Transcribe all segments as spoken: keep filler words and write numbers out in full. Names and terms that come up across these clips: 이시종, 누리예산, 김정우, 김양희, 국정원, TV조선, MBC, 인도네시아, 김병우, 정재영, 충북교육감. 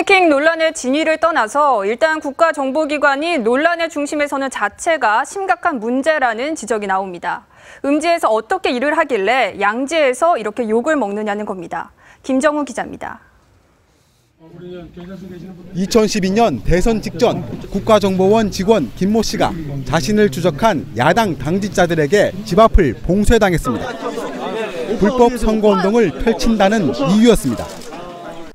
해킹 논란의 진위를 떠나서 일단 국가정보기관이 논란의 중심에서는 자체가 심각한 문제라는 지적이 나옵니다. 음지에서 어떻게 일을 하길래 양지에서 이렇게 욕을 먹느냐는 겁니다. 김정우 기자입니다. 이천십이 년 대선 직전 국가정보원 직원 김모 씨가 자신을 추적한 야당 당직자들에게 집 앞을 봉쇄당했습니다. 불법 선거운동을 펼친다는 이유였습니다.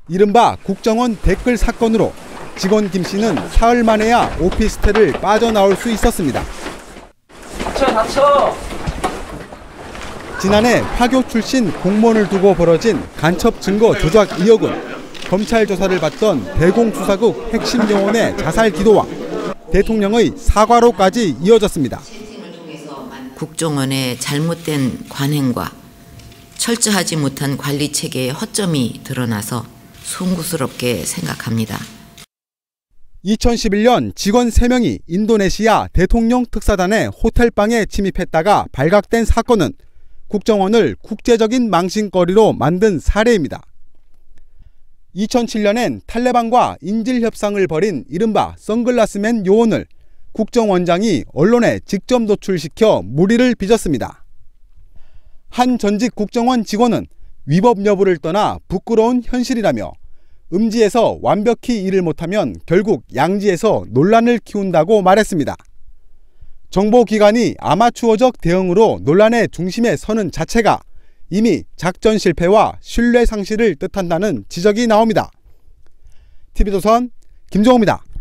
이른바 국정원 댓글 사건으로 직원 김 씨는 사흘 만에야 오피스텔을 빠져나올 수 있었습니다. 닥쳐, 닥쳐. 지난해 화교 출신 공무원을 두고 벌어진 간첩 증거 조작 의혹은 검찰 조사를 받던 대공수사국 핵심 요원의 자살 기도와 대통령의 사과로까지 이어졌습니다. 국정원의 잘못된 관행과 철저하지 못한 관리 체계의 허점이 드러나서 송구스럽게 생각합니다. 이천십일 년 직원 세 명이 인도네시아 대통령 특사단의 호텔방에 침입했다가 발각된 사건은 국정원을 국제적인 망신거리로 만든 사례입니다. 이천칠 년엔 탈레반과 인질 협상을 벌인 이른바 선글라스맨 요원을 국정원장이 언론에 직접 노출시켜 물의를 빚었습니다. 한 전직 국정원 직원은 위법 여부를 떠나 부끄러운 현실이라며 음지에서 완벽히 일을 못하면 결국 양지에서 논란을 키운다고 말했습니다. 정보기관이 아마추어적 대응으로 논란의 중심에 서는 자체가 이미 작전 실패와 신뢰 상실을 뜻한다는 지적이 나옵니다. 티비조선 김정호입니다.